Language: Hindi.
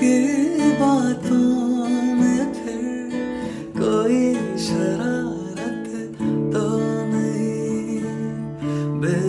के बातों में फिर कोई शरारत तो नहीं।